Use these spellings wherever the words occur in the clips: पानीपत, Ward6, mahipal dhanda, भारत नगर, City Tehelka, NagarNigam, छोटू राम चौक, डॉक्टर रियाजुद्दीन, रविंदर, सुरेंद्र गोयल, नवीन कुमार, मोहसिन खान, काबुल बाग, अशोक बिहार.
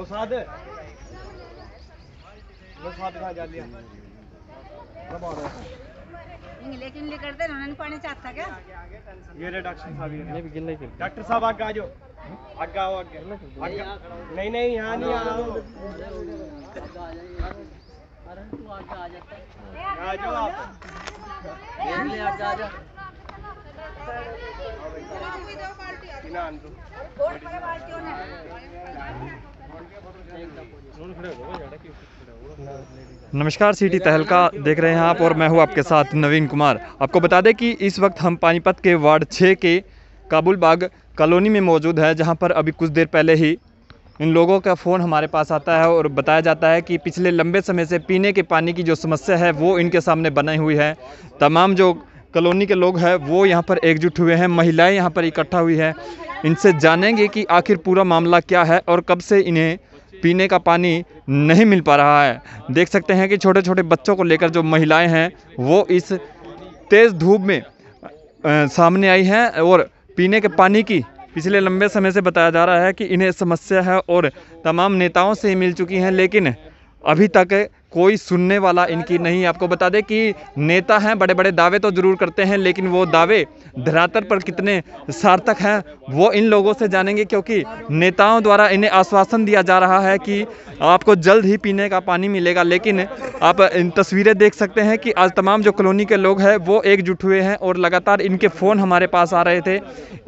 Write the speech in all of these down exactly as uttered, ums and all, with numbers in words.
लेकिन करते उन्होंने पानी चाहता क्या ये रे डॉक्टर साहब डॉक्टर साहब आगे आ जाओ आगे आओ आगे नहीं नहीं यहाँ नहीं आओ अरे तू आगे आ जाता आ जाओ आप ले आ जा जा नमस्कार सिटी तहलका देख रहे हैं आप और मैं हूं आपके साथ नवीन कुमार। आपको बता दें कि इस वक्त हम पानीपत के वार्ड छः के काबुल बाग कॉलोनी में मौजूद है, जहां पर अभी कुछ देर पहले ही इन लोगों का फ़ोन हमारे पास आता है और बताया जाता है कि पिछले लंबे समय से पीने के पानी की जो समस्या है वो इनके सामने बनी हुई है। तमाम जो कॉलोनी के लोग हैं वो यहाँ पर एकजुट हुए हैं, महिलाएं यहाँ पर इकट्ठा हुई हैं। इनसे जानेंगे कि आखिर पूरा मामला क्या है और कब से इन्हें पीने का पानी नहीं मिल पा रहा है। देख सकते हैं कि छोटे छोटे बच्चों को लेकर जो महिलाएँ हैं वो इस तेज़ धूप में आ, सामने आई हैं और पीने के पानी की पिछले लंबे समय से बताया जा रहा है कि इन्हें समस्या है और तमाम नेताओं से मिल चुकी हैं, लेकिन अभी तक कोई सुनने वाला इनकी नहीं। आपको बता दें कि नेता हैं, बड़े बड़े दावे तो ज़रूर करते हैं, लेकिन वो दावे धरातल पर कितने सार्थक हैं वो इन लोगों से जानेंगे, क्योंकि नेताओं द्वारा इन्हें आश्वासन दिया जा रहा है कि आपको जल्द ही पीने का पानी मिलेगा, लेकिन आप इन तस्वीरें देख सकते हैं कि आज तमाम जो कॉलोनी के लोग हैं वो एकजुट हुए हैं और लगातार इनके फ़ोन हमारे पास आ रहे थे।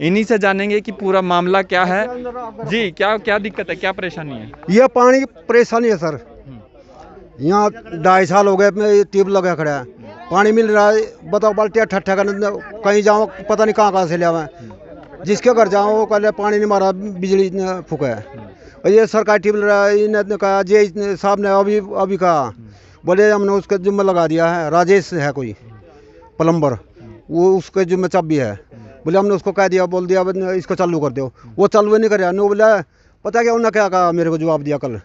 इन्हीं से जानेंगे कि पूरा मामला क्या है। जी क्या क्या दिक्कत है, क्या परेशानी है? यह पानी की परेशानी है सर, यहाँ ढाई साल हो गए मैं ट्यूब लगा खड़ा है, पानी मिल रहा है, बताओ बाल्टिया ठट्ठा कर कहीं जाओ पता नहीं कहाँ कहाँ से ले आवा, जिसके घर जाओ वो कल पानी नहीं मारा, बिजली फूका है। और ये सरकार ट्यूब लगा इन्होंने कहा जे साहब ने अभी अभी कहा बोले हमने उसका जुम्मा लगा दिया है, राजेश है कोई प्लम्बर वो उसके जुम्मे चाबी है, बोले हमने उसको कह दिया बोल दिया इसको चालू कर दो, वो चालू नहीं कर रहा, नो बोला पता क्या उन्होंने क्या कहा, मेरे को जवाब दिया कल,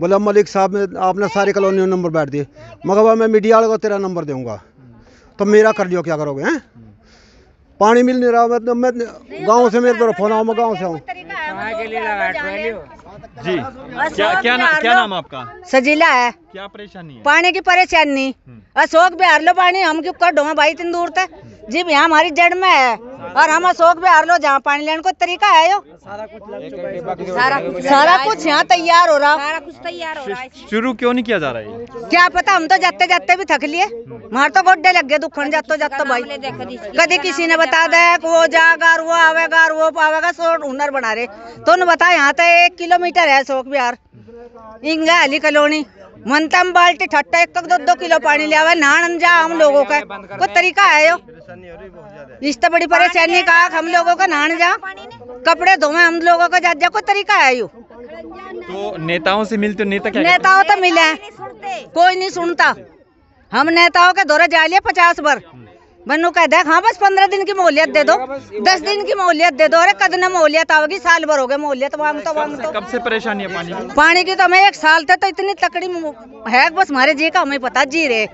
बोला मलिक साहब ने आपने सारी कॉलोनी में नंबर बैठ दिए, मगर भाई मैं मीडिया वाले को तेरा नंबर दूंगा तो मेरा कर लियो, क्या करोगे हैं? पानी मिल नहीं रहा, मतलब मैं गांव से मेरे को फोन आओ, मैं गांव से आऊँ। जी क्या क्या क्या नाम आपका? सजीला है। क्या परेशानी है? पानी की परेशानी। अशोक बिहार लो पानी हम क्यों कर ढोंगा भाई इतनी दूर तक, जी यहाँ हमारी जड़ में है और हम अशोक बिहार लो जहाँ पानी लेने को तरीका है यो सारा कुछ सारा सारा कुछ यहाँ तैयार हो रहा, सारा कुछ तैयार हो रहा है, शुरू क्यों नहीं किया जा रहा है? क्या पता, हम तो जाते जाते भी थक लिए, मार तो गोड्डे लग गए दुखन जाते जाते भाई, कभी किसी ने बता दे वो जाएगा वो आवेगा वो पावेगा, सो हुनर बना रहे तो न बता। यहाँ तो एक किलोमीटर है अशोक बिहार इंगा अली कॉलोनी, मनतम बाल्टी ठट्टा एक तक दो दो किलो पानी लिया हुआ नान जा, हम लोगों का कोई तरीका है यो, इस तो बड़ी परेशानी का हम लोगों का नान जा, कपड़े धोवे हम लोगों का जा, जा कोई तरीका है यो। तो नेताओं से मिलते नेता क्या? नेताओं तो मिले कोई नहीं सुनता, हम नेताओं के दौरे जा लिया पचास बार, बनू कह देख हाँ बस पंद्रह दिन की मोहलियत दे दो, दस दिन की मोहलियत दे दो, अरे कद न मोहलियत आओगी, साल भर हो गए मोहलियत मांगता मांगता। कब से परेशानी है पानी की? पानी की तो हमें एक साल थे तो इतनी तकड़ी है, बस हमारे जी का हमें पता, जी रहे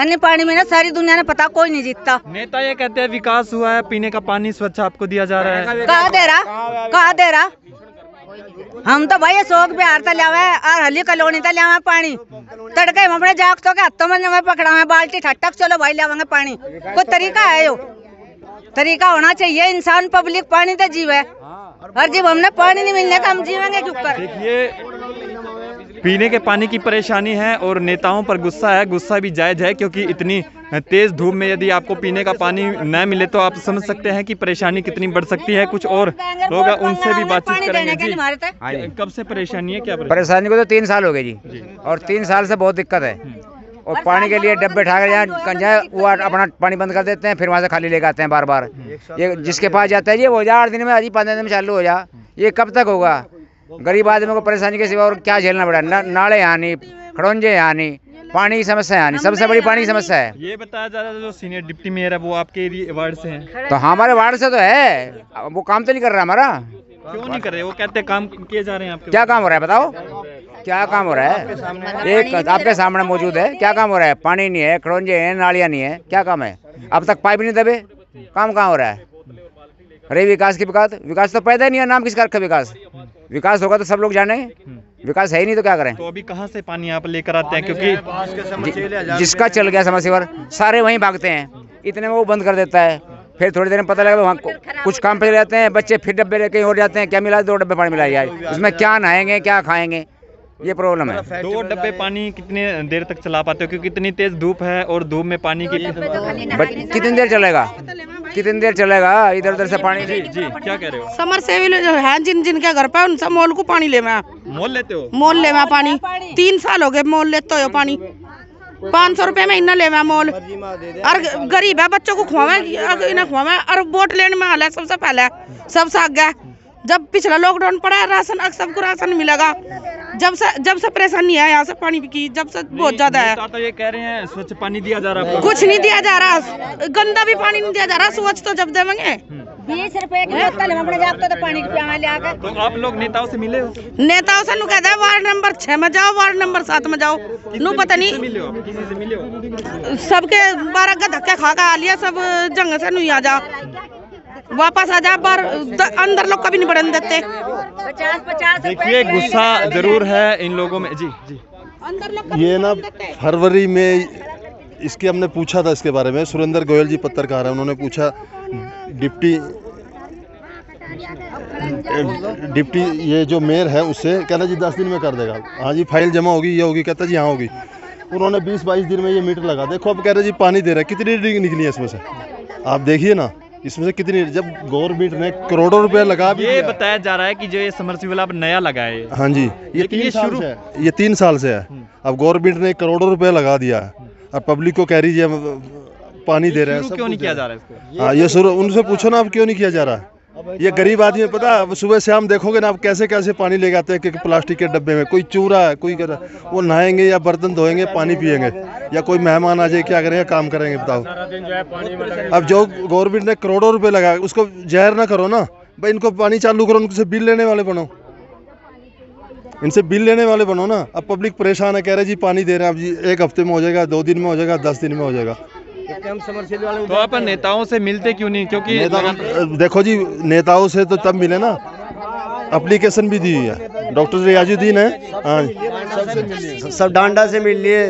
अन्य पानी में ना सारी दुनिया ने पता, कोई नहीं जीतता। नेता ये कहते हैं विकास हुआ है, पीने का पानी स्वच्छ आपको दिया जा रहा है, कहा दे रहा कहा दे रहा, हम तो भाई अशोक बिहार तक लिया और हली कॉलोनी तक लिया पानी, तड़के हम अपने जागतों के हाथों में पकड़ा हुआ बाल्टी ठटक चलो भाई लिया पानी, कोई तरीका है यो, तरीका होना चाहिए, इंसान पब्लिक पानी तो जीव है, हर जीव हमने पानी नहीं मिलने का हम जीवेंगे क्यों कर? देखिए पीने के पानी की परेशानी है और नेताओं पर गुस्सा है, गुस्सा भी जायज है, क्योंकि इतनी तेज़ धूप में यदि आपको पीने का पानी न मिले तो आप समझ सकते हैं कि परेशानी कितनी बढ़ सकती है। कुछ और लोग उनसे भी बातचीत करेंगे। जी कब से परेशानी है? क्या परेशानी को तो तीन साल हो गए जी, जी और तीन साल से बहुत दिक्कत है और पानी के लिए डब्बे उठा कर जाए वो अपना पानी बंद कर देते हैं, फिर वहाँ से खाली लेके आते हैं बार बार, ये जिसके पास जाता है ये हो जा आठ दिन में, आज ही पंद्रह दिन में चालू हो जा, ये कब तक होगा? गरीब आदमी को परेशानी के सिवा और क्या झेलना पड़ा, नाले यहाँ नहीं, खड़ौंजे यहाँ नहीं, पानी की समस्या है, सबसे बड़ी पानी की समस्या है। ये बताया जा रहा है जो सीनियर डिप्टी मेयर है वो आपके वार्ड से हैं। तो हमारे वार्ड से तो है, वो काम तो नहीं कर रहा हमारा। क्यों नहीं कर रहे? वो कहते काम किए जा रहे हैं आपके। क्या काम हो रहा है बताओ, क्या काम हो रहा है? एक आपके सामने मौजूद है, क्या काम हो रहा है? पानी नहीं है, खड़ौंजे है, नालियाँ नहीं है, क्या काम है? अब तक पाइप नहीं दबे, काम कहाँ हो रहा है? अरे विकास की विकास विकास तो पैदा ही नहीं है, नाम किस का रखा विकास? विकास होगा तो सब लोग जाने, विकास है ही नहीं तो क्या करें। तो अभी कहाँ से पानी आप लेकर आते हैं, क्योंकि जिसका चल गया समरसेबल सारे वहीं भागते हैं, इतने में वो बंद कर देता है, फिर थोड़ी देर में पता लगा वहाँ कुछ काम पे जाते हैं बच्चे, फिर डब्बे लेके और जाते हैं, क्या मिला दो डब्बे पानी मिला जाए, उसमें क्या नहाएंगे क्या खाएंगे, ये प्रॉब्लम है। दो डब्बे पानी कितने देर तक चला पाते हो, क्योंकि इतनी तेज धूप है और धूप में पानी की कितनी देर चलेगा, कितनी देर चलेगा इधर उधर से पानी। जी जी क्या कह रहे हो, समरसेबल जो है जिन जिनके घर पे उन सब मोल को पानी ले मैं मोल लेते हो, मोल ले मैं पानी तीन साल हो गए मोल लेते हो पानी, पाँच सौ रुपये महीना ले मैं मोल, और गरीब है बच्चों को खुआवें खुआवें, और वोट लेने में हाल है सबसे पहले सबसे आगे, जब पिछला लॉकडाउन पड़ा राशन सबको राशन मिलेगा, जब से जब से परेशानी है यहाँ से पानी की, जब से बहुत ज्यादा है। तो ये कह रहे हैं स्वच्छ पानी दिया जा रहा है, कुछ नहीं दिया जा रहा, गंदा भी पानी नहीं दिया जा रहा, स्वच्छ तो जब देंगे। बीस रुपए की बोतल हम अपने जाते तो पानी पिया लेकर। तो आप लोग नेताओं से मिले हो? नेताओं से कहते हैं वार्ड नंबर छह में जाओ, वार्ड नंबर सात में जाओ, नू पता नहीं सबके बारह का धक्का खा कर आ लिया, सब जंग से नू आ जाओ वापस आ जा, बार अंदर लोग कभी नहीं बढ़ने देते। पचास पचास देखिए गुस्सा जरूर है इन लोगों में। जी जी अंदर लोग ये ना फरवरी में इसके हमने पूछा था इसके बारे में, सुरेंद्र गोयल जी पत्रकार हैं, उन्होंने पूछा डिप्टी डिप्टी ये जो मेयर है उससे, कहना जी दस दिन में कर देगा, हाँ जी फाइल जमा होगी ये होगी, कहता जी हाँ होगी, उन्होंने बीस बाईस दिन में ये मीटर लगा, देखो अब कह रहे जी पानी दे रहा है, कितनी रीडिंग निकली है इसमें से, आप देखिए ना इसमें से कितनी, जब गवर्नमेंट ने करोड़ों रुपया लगा भी। ये बताया जा रहा है कि जो ये समरसेबल आप नया लगाए। हाँ जी ये तीन साल से है, ये तीन साल से है, अब गवर्नमेंट ने करोड़ों रुपया लगा दिया है और पब्लिक को कह रही है पानी दे रहे हैं, क्यों नहीं किया जा रहा है। हाँ ये शुरू उनसे पूछो ना आप क्यों नहीं किया जा रहा है, ये गरीब आदमी पता सुबह शाम देखोगे ना आप कैसे कैसे पानी ले जाते हैं, प्लास्टिक के डब्बे में, कोई चूरा है कोई कर, वो नहाएंगे या बर्तन धोएंगे पानी पिएंगे, या कोई मेहमान आ जाए क्या करेंगे काम करेंगे बताओ। अब जो गवर्नमेंट ने करोड़ों रुपए लगाए उसको जहर ना करो ना भाई, इनको पानी चालू करो, उनसे बिल लेने वाले बनो, इनसे बिल लेने वाले बनो ना। अब पब्लिक परेशान है, कह रहे जी पानी दे रहे हैं, अब जी एक हफ्ते में हो जाएगा, दो दिन में हो जाएगा, दस दिन में हो जाएगा। तो आप नेताओं से मिलते क्यों नहीं, क्योंकि देखो जी नेताओं से तो तब मिले ना, एप्लीकेशन भी दी हुई है, डॉक्टर रियाजुद्दीन है, सब डांडा से मिल लिए,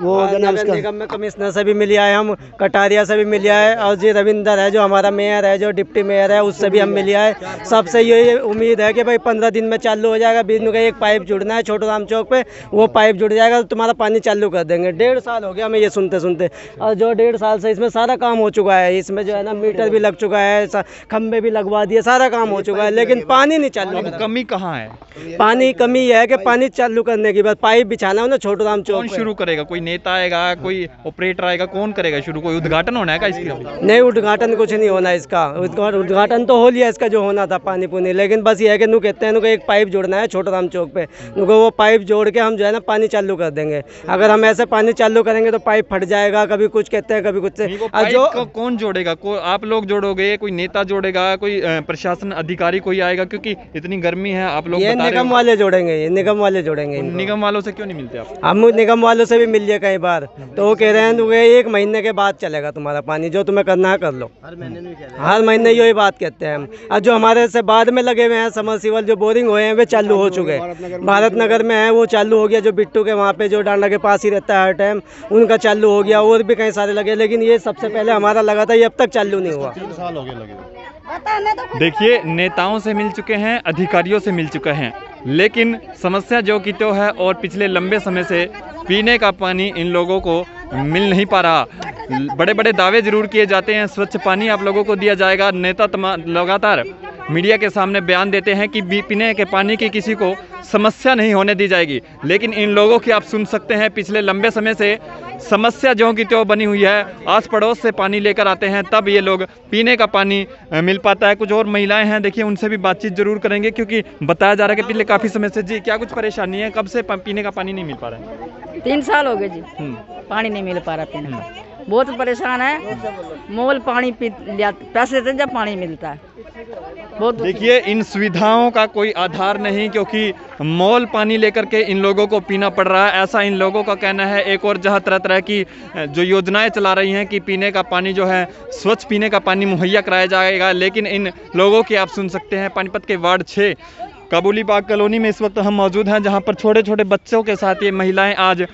वो निगम कमिश्नर से भी मिले आए हम, कटारिया से भी मिले आए, और जी रविंदर है जो हमारा मेयर है जो डिप्टी मेयर है उससे भी हम मिले आए, सबसे ये उम्मीद है कि भाई पंद्रह दिन में चालू हो जाएगा, बीस दिन का एक पाइप जुड़ना है छोटू राम चौक पे, वो पाइप जुड़ जाएगा तो तुम्हारा पानी चालू कर देंगे। डेढ़ साल हो गया हमें ये सुनते सुनते, और जो डेढ़ साल से इसमें सारा काम हो चुका है, इसमें जो है ना मीटर भी लग चुका है, खम्भे भी लगवा दिए, सारा काम हो चुका है, लेकिन पानी नहीं चालू। कमी कहाँ है पानी, कमी यह है कि पानी चालू करने की बस पाइप बिछाना हो ना छोटू राम चौक, शुरू करेगा कोई नेता आएगा कोई ऑपरेटर आएगा, कौन करेगा शुरू, कोई उद्घाटन होना है का इसका? नहीं उद्घाटन कुछ नहीं होना इसका, उद्घाटन तो हो लिया इसका जो होना था पानी पुनी, लेकिन बस ये है कि नु कहते हैं नु एक पाइप जोड़ना है छोटू राम चौक पे, नु वो पाइप जोड़ के हम जो है ना पानी चालू कर देंगे, अगर हम ऐसे पानी चालू करेंगे तो पाइप फट जाएगा, कभी कुछ कहते हैं कभी कुछ से, जो कौन जोड़ेगा, आप लोग जोड़ोगे, कोई नेता जोड़ेगा, कोई प्रशासन अधिकारी कोई आएगा, क्योंकि इतनी गर्मी है। आप लोग निगम वाले जोड़ेंगे, ये निगम वाले जोड़ेंगे, निगम वालों से क्यों नहीं मिलते आप? हम निगम वालों से भी मिल कई बार, तो वो कह रहे हैं तुम्हें एक महीने के बाद चलेगा तुम्हारा पानी, जो तुम्हें करना है कर लो, हर महीने हर महीने यही बात कहते हैं हम। और जो हमारे से बाद में लगे हुए हैं समरसेबल जो बोरिंग हुए हैं वे चालू हो चुके हैं, भारत नगर में है वो चालू हो गया, जो बिट्टू के वहाँ पे जो डांडा के पास ही रहता है हर टाइम उनका चालू हो गया, और भी कई सारे लगे, लेकिन ये सबसे पहले हमारा लगा था, ये अब तक चालू नहीं हुआ। देखिए नेताओं से मिल चुके हैं, अधिकारियों से मिल चुके हैं, लेकिन समस्या जो की तो है, और पिछले लंबे समय से पीने का पानी इन लोगों को मिल नहीं पा रहा। बड़े बड़े दावे जरूर किए जाते हैं स्वच्छ पानी आप लोगों को दिया जाएगा, नेता लगातार मीडिया के सामने बयान देते हैं कि पीने के पानी की किसी को समस्या नहीं होने दी जाएगी, लेकिन इन लोगों की आप सुन सकते हैं पिछले लंबे समय से समस्या ज्यों की त्यों बनी हुई है। आस पड़ोस से पानी लेकर आते हैं तब ये लोग पीने का पानी मिल पाता है। कुछ और महिलाएं हैं, देखिए उनसे भी बातचीत जरूर करेंगे, क्योंकि बताया जा रहा है कि पिछले काफ़ी समय से। जी क्या कुछ परेशानी है, कब से पीने का पानी नहीं मिल पा रहा है? तीन साल हो गए जी, पानी नहीं मिल पा रहा, पीने का बहुत परेशान है। मोल पानी पैसे देते जब पानी मिलता है। देखिए इन सुविधाओं का कोई आधार नहीं, क्योंकि मॉल पानी लेकर के इन लोगों को पीना पड़ रहा है, ऐसा इन लोगों का कहना है। एक और जहाँ तरह तरह की जो योजनाएं चला रही हैं कि पीने का पानी जो है स्वच्छ पीने का पानी मुहैया कराया जाएगा, लेकिन इन लोगों की आप सुन सकते हैं पानीपत के वार्ड छः काबुल बाग कॉलोनी में इस वक्त हम मौजूद हैं, जहां पर छोटे छोटे बच्चों के साथ ये महिलाएं आज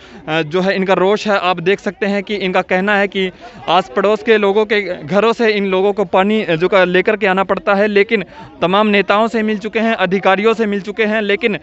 जो है इनका रोष है। आप देख सकते हैं कि इनका कहना है कि आस पड़ोस के लोगों के घरों से इन लोगों को पानी जो का लेकर के आना पड़ता है, लेकिन तमाम नेताओं से मिल चुके हैं, अधिकारियों से मिल चुके हैं, लेकिन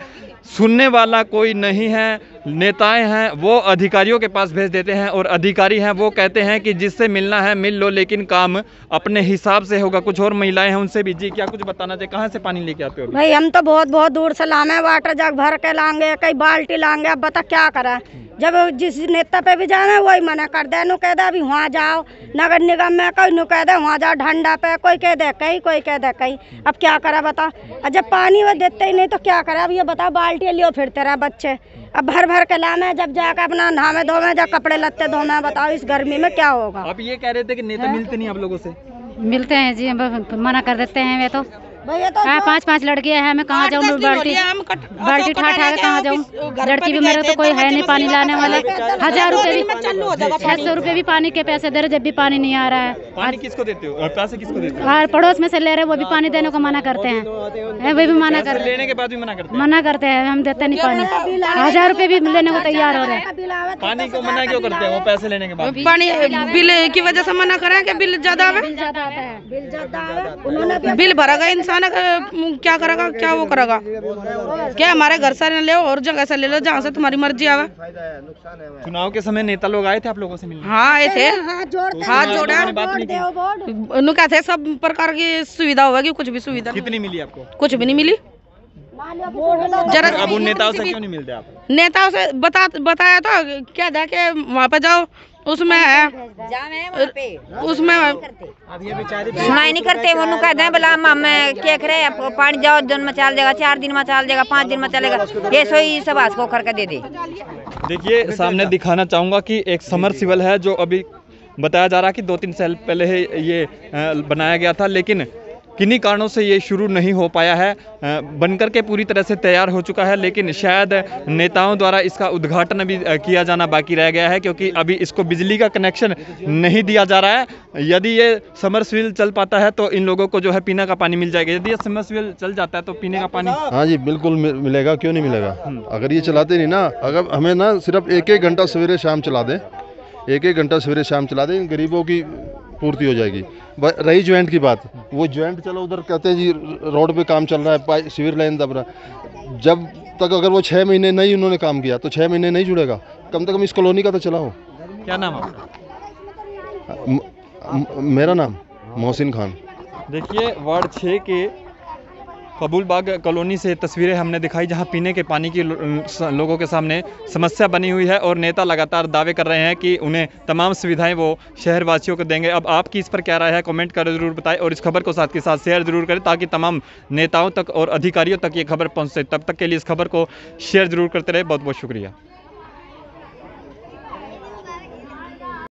सुनने वाला कोई नहीं है। नेताएं हैं वो अधिकारियों के पास भेज देते हैं और अधिकारी हैं वो कहते हैं कि जिससे मिलना है मिल लो, लेकिन काम अपने हिसाब से होगा। कुछ और महिलाएं हैं, उनसे भी जी क्या कुछ बताना चाहिए, कहाँ से पानी लेके आते हो भाई? हम तो बहुत बहुत दूर से लाने, वाटर जग भर के लाएंगे, कई बाल्टी लाएंगे। अब बता क्या करा, जब जिस नेता पे भी जाना है वही मना कर दे, कह दे अभी वहाँ जाओ, नगर निगम में कोई नु कह दे वहाँ जाओ, ढंडा पे कोई कह दे कहीं, कोई कह दे कहीं। अब क्या करा बताओ, जब पानी वो देते ही नहीं तो क्या करा। अब ये बताओ बाल्टी लियो फिरते रहे बच्चे, अब भर भर के लाने, जब जाकर अपना नहावे धोवे, जा कपड़े लत्ते धोवे, बताओ इस गर्मी में क्या होगा। अब ये कह रहे थे कि नेता मिलते नहीं आप लोगों से? मिलते हैं जी, मना कर देते हैं वे तो। भैया तो पाँच पाँच लड़कियां हैं, मैं कहाँ जाऊँ, बाल्टी बाल्टी ठा ठा कहाँ जाऊँ। लड़की भी मेरे तो कोई है नहीं पानी लाने वाला। हजार रुपए भी, छह सौ रुपए भी पानी के पैसे दे रहे, जब भी पानी नहीं आ रहा है। पानी किसको देते हो, पैसे किसको देते हो? हर पड़ोस में से ले रहे, वो भी पानी देने को मना करते हैं, वे भी मना कर लेने के बाद भी मना करते हैं, मना करते हैं हम देते नहीं पानी। हजार रुपए भी लेने को तैयार हो रहे हैं। पानी को मना क्यों करते हैं वो पैसे लेने के बाद? पानी बिल की वजह से मना करें कि बिल ज्यादा है, बिल भरा गया इंसान क्या करेगा, क्या वो करेगा, क्या हमारे घर से ले और जगह से ले लो, जहाँ से तुम्हारी मर्जी आवे। चुनाव के समय नेता लोग आए थे आप लोगों से मिलने? हाँ आए थे, हाथ जोड़ा, क्या थे सब प्रकार की सुविधा होगी, कुछ भी सुविधा। कितनी मिली आपको? कुछ भी नहीं मिली। अब उन नेताओं से क्यों नहीं मिलते आप? नेताओं से बता बताया तो क्या था कि वहाँ पे जाओ, उसमें है उसमें सुनाई नहीं करते। वो कह दें बोला मैं क्या करे, आपको पानी जाओ दिन में चल जाएगा, चार दिन में चल जाएगा, पाँच दिन में चलेगा, ये सोई सब आज को करके दे दे। देखिए सामने दिखाना चाहूँगा कि एक समरसिबल है जो अभी बताया जा रहा कि दो तीन साल पहले ये बनाया गया था, लेकिन किन्हीं कारणों से ये शुरू नहीं हो पाया है। बनकर के पूरी तरह से तैयार हो चुका है, लेकिन शायद नेताओं द्वारा इसका उद्घाटन अभी किया जाना बाकी रह गया है, क्योंकि अभी इसको बिजली का कनेक्शन नहीं दिया जा रहा है। यदि ये समरसिबल चल पाता है तो इन लोगों को जो है पीने का पानी मिल जाएगा। यदि ये समरसिबल चल जाता है तो पीने का पानी, हाँ जी बिल्कुल मिलेगा, क्यों नहीं मिलेगा। अगर ये चलाते नहीं ना, अगर हमें ना सिर्फ एक एक घंटा सवेरे शाम चला दें, एक एक घंटा सवेरे शाम चला दें, गरीबों की पूर्ति हो जाएगी। रही ज्वाइंट की बात, वो ज्वाइंट चलो उधर कहते हैं जी रोड पे काम चल रहा है, सिविल लाइन दब रहा है, जब तक अगर वो छः महीने नहीं उन्होंने काम किया तो छः महीने नहीं जुड़ेगा। कम से कम इस कॉलोनी का तो चलाओ। क्या नाम आपका? मेरा नाम मोहसिन खान। देखिए वार्ड छः के काबुल बाग कॉलोनी से तस्वीरें हमने दिखाई, जहां पीने के पानी की लोगों के सामने समस्या बनी हुई है और नेता लगातार दावे कर रहे हैं कि उन्हें तमाम सुविधाएं वो शहरवासियों को देंगे। अब आपकी इस पर क्या राय है, कमेंट कर जरूर बताएं और इस खबर को साथ के साथ शेयर जरूर करें, ताकि तमाम नेताओं तक और अधिकारियों तक ये खबर पहुँच सके। तब तक के लिए इस खबर को शेयर जरूर करते रहे। बहुत बहुत शुक्रिया।